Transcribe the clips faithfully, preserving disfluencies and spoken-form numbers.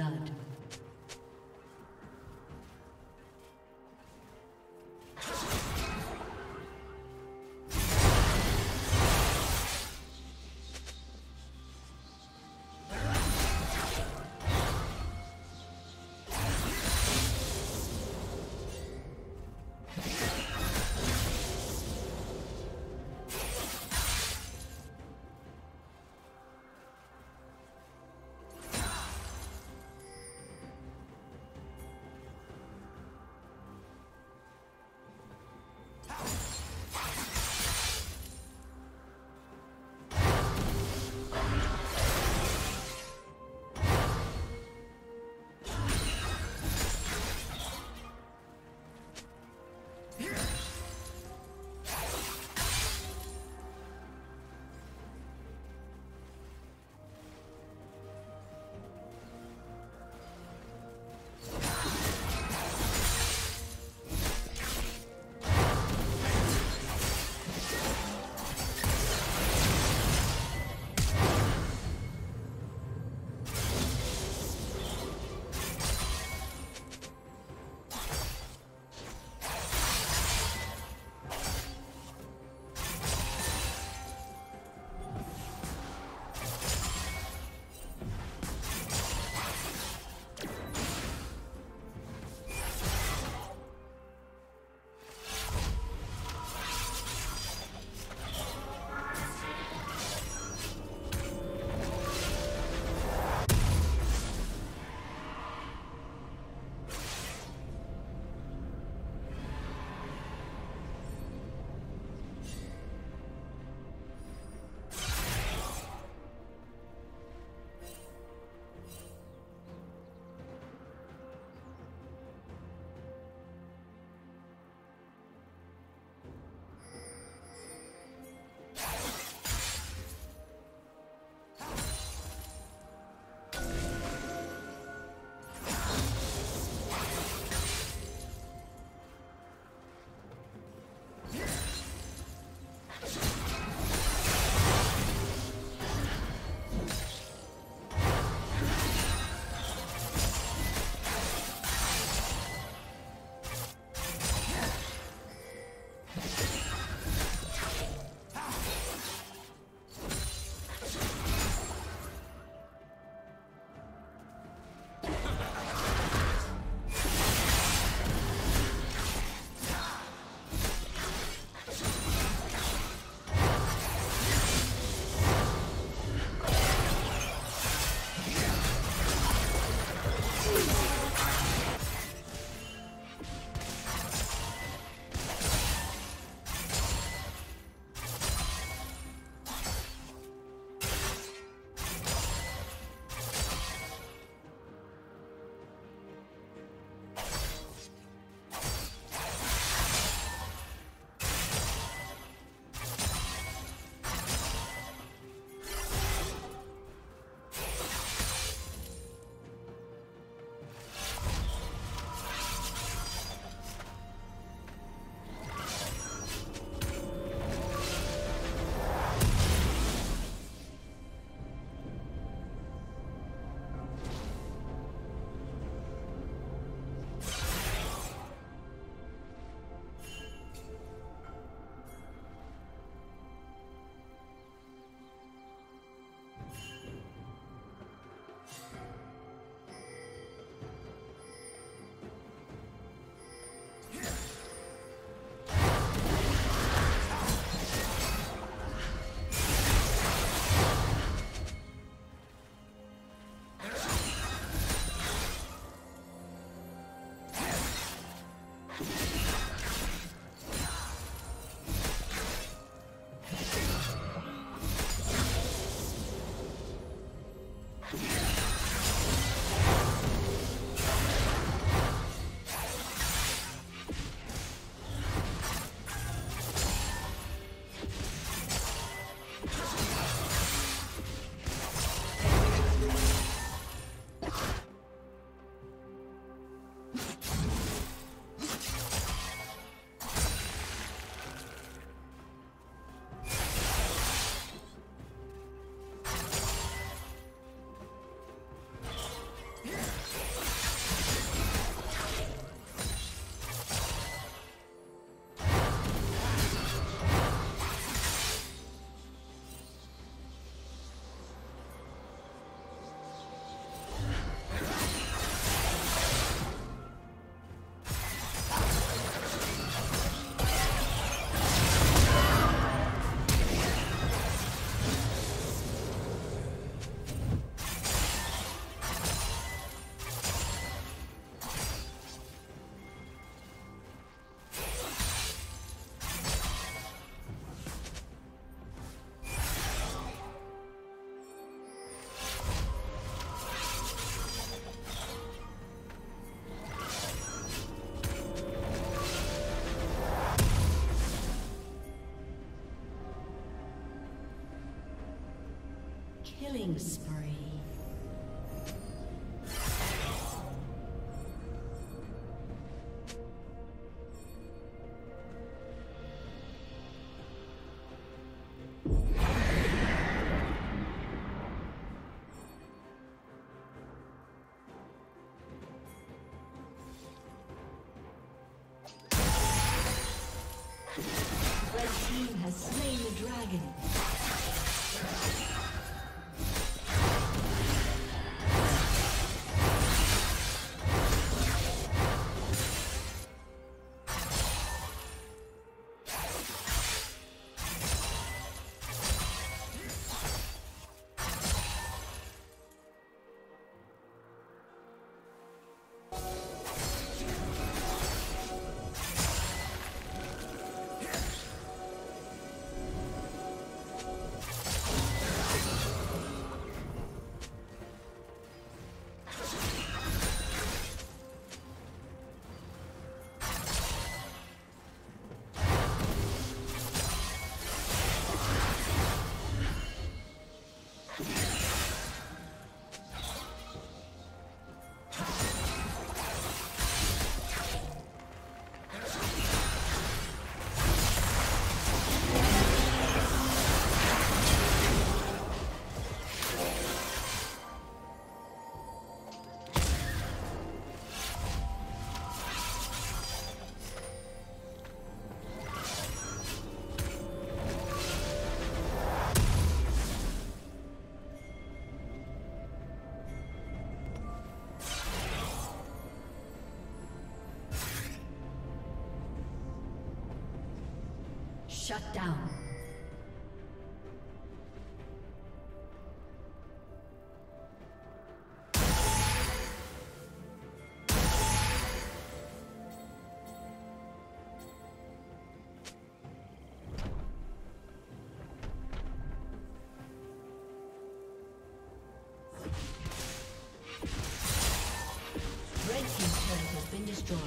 blood. Killing spree. Shut down. Red team's turret has been destroyed.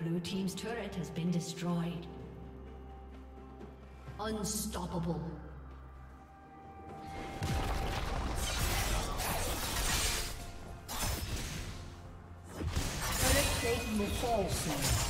Blue team's turret has been destroyed. Unstoppable. Turret plate will fall soon.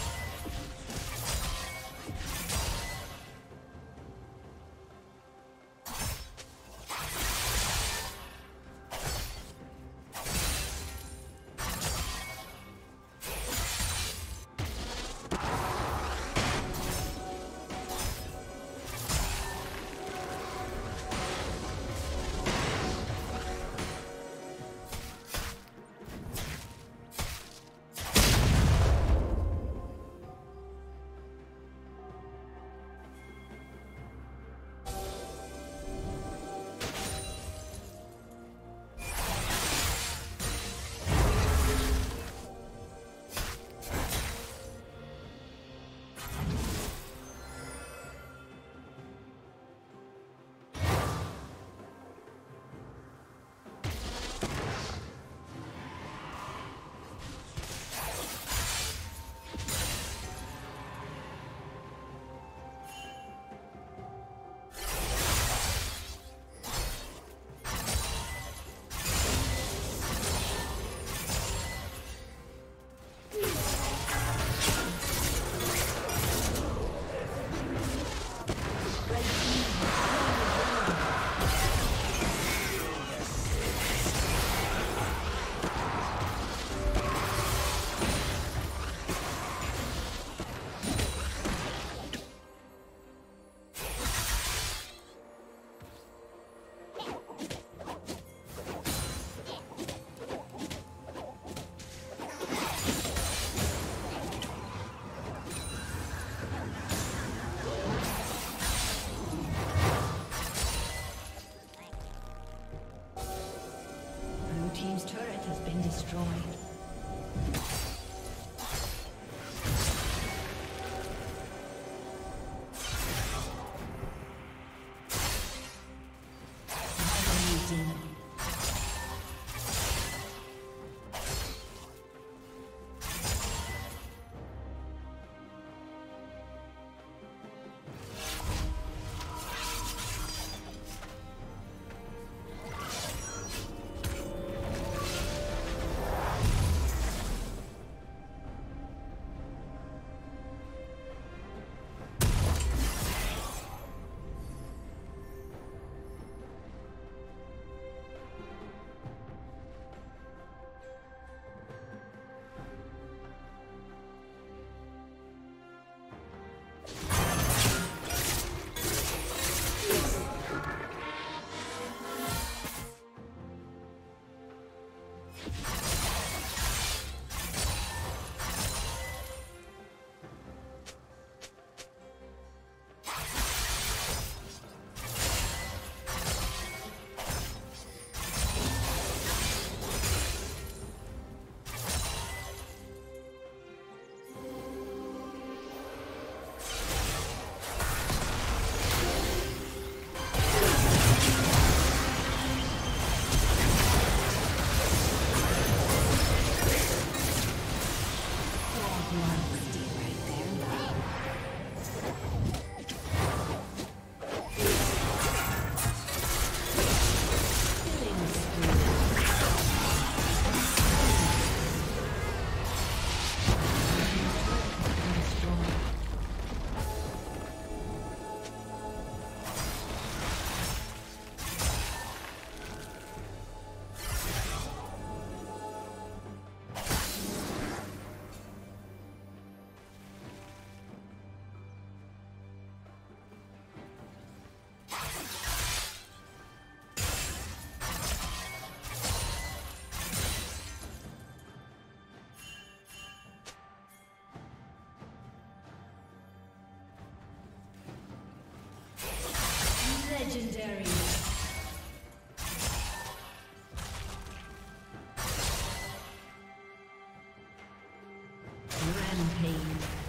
Legendary. Rampage.